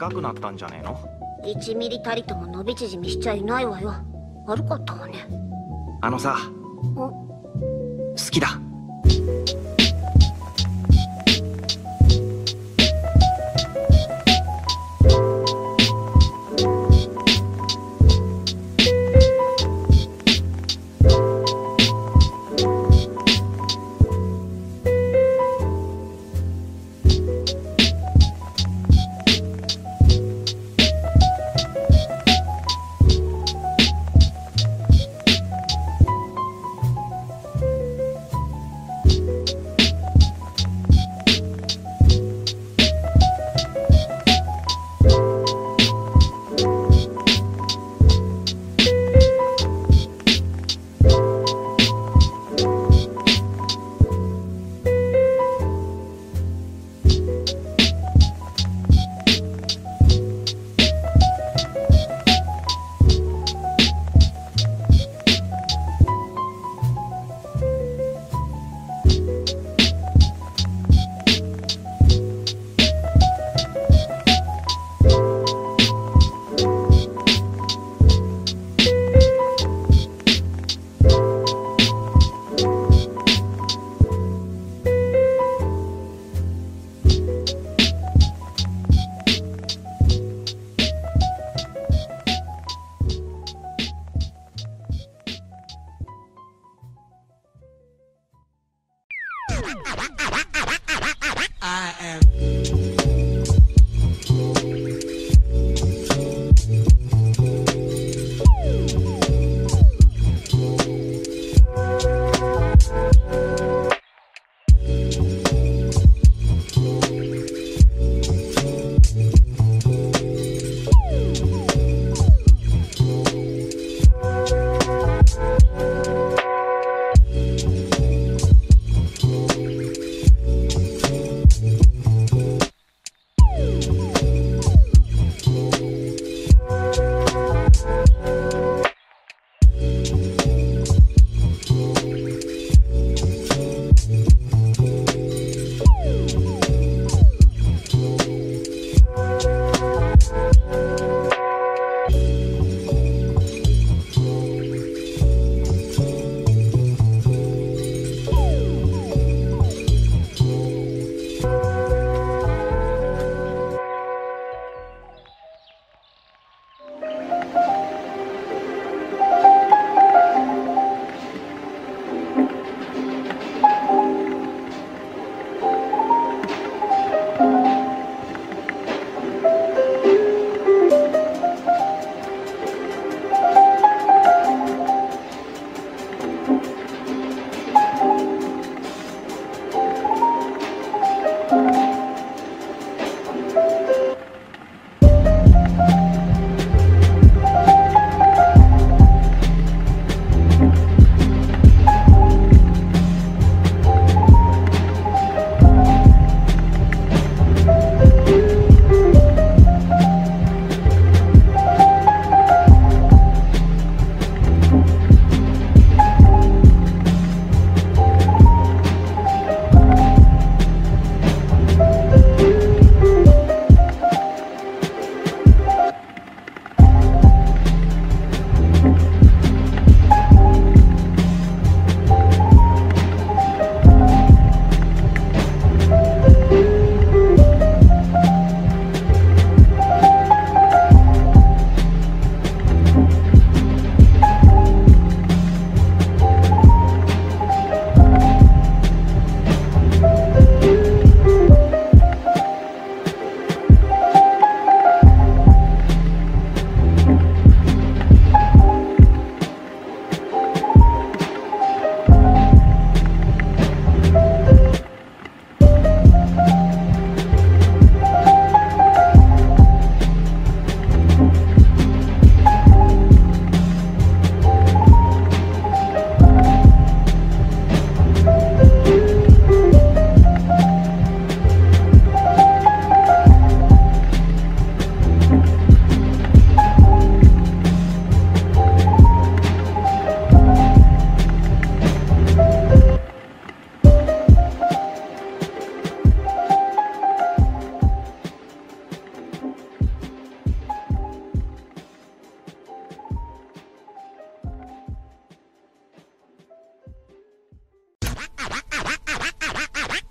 かくなったんじゃねえの？1ミリたりとも伸び縮みしちゃいないわよ。悪かったわね。あのさ、好きだ。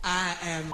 I am.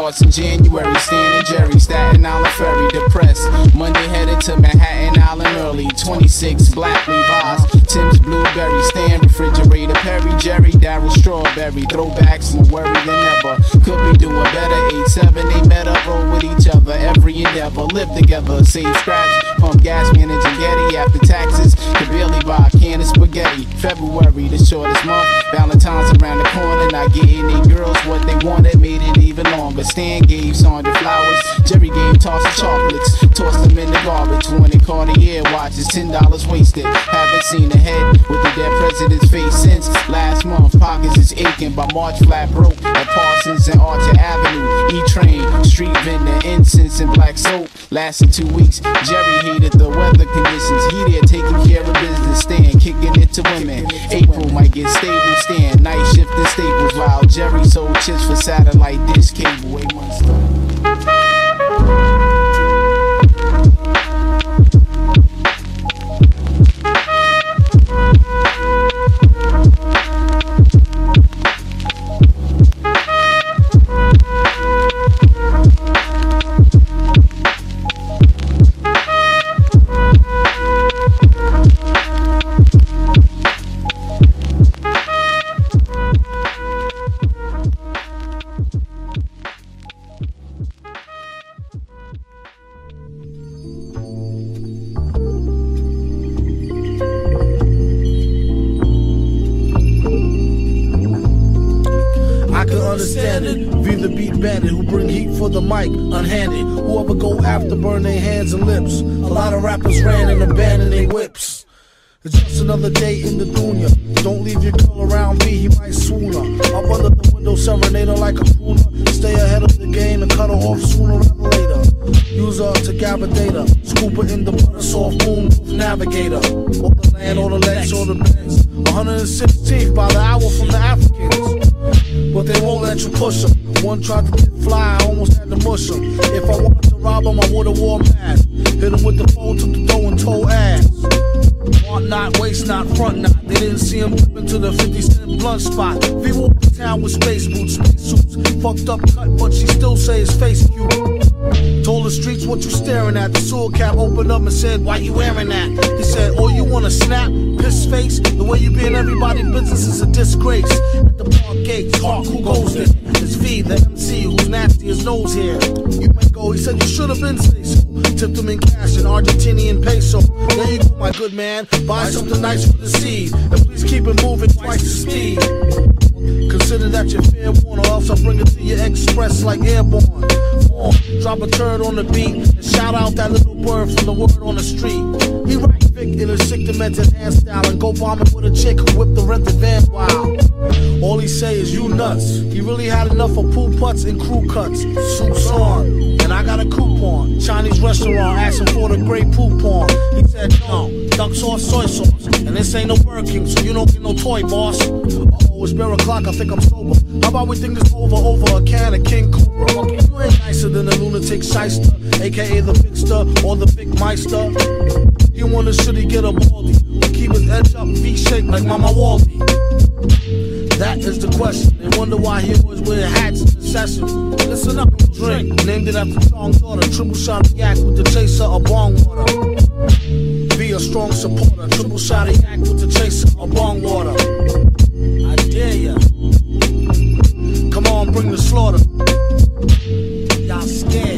starts in January. Stan and Jerry, Staten Island Ferry, depressed. Monday headed to Manhattan Island early. 26, black Levi's, Tim's Blueberry, Stan refrigerator, Perry, Jerry, Darryl Strawberry. Throwbacks more worry than ever. Could we do a better? 8-7, they better roll with each other. Every endeavor, live together, save scraps, pump gas, manage a Getty after taxes. Could barely buy a can of spaghetti. February, the shortest month. Valentine's around the corner, not getting any girls what they wanted, made it even longer. Stan gave Sandra flowers, Jerry gave toss of chocolates, tossed them in the garbage. When it Cartier watches, $10 wasted. Haven't seen a head with the dead president's face since last month. Pockets is aching by March, flat broke at Parsons and Archer Avenue. E-Train, street vendor, incense and black soap. Lasted 2 weeks. Jerry hated the weather conditions. He there taking care of business. Stan kicking it to women. April might get stable. Stan night shift and staples while Jerry sold chips for satellite dish cable. Up and said, why you wearing that? He said, oh, you want to snap? Piss face? The way you be in everybody's business is a disgrace. At the park gates, Hawk, who goes there? It's V, the MC, who's nasty as nose here. You might go, he said, you should have been say-so. Tipped him in cash, an Argentinian peso. There you go, my good man. Buy something nice for the seed. And please keep it moving twice the speed. Consider that you're fair warning, or else I'll bring it to your express like airborne. Drop a turd on the beat and shout out that little bird from the word on the street. He right Vic in a sick, demented hand style and go bombing with a chick who whipped the rented van wild. All he say is you nuts. He really had enough of pool putts and crew cuts. Suits on, and I got a coupon. Chinese restaurant asking for the great poupon. He said no, duck sauce, soy sauce, and this ain't no Burger King, so you don't get no toy, boss. Oh, it's bare o'clock, I think I'm sober. How about we think this over a can of King Cobra? You ain't nicer than a lunatic shyster, aka the fixster or the big meister. He wanna should he get a baldy, but keep his edge up, V-shaped like Mama Waldy. That is the question. They wonder why he always wearing hats in the session. Listen up, drink. Named it after Strong Daughter, triple shot yak with the chaser of bong water. Be a strong supporter, triple shot yak with the chaser of bong water. I dare ya. Come on, bring the slaughter. Y'all scared.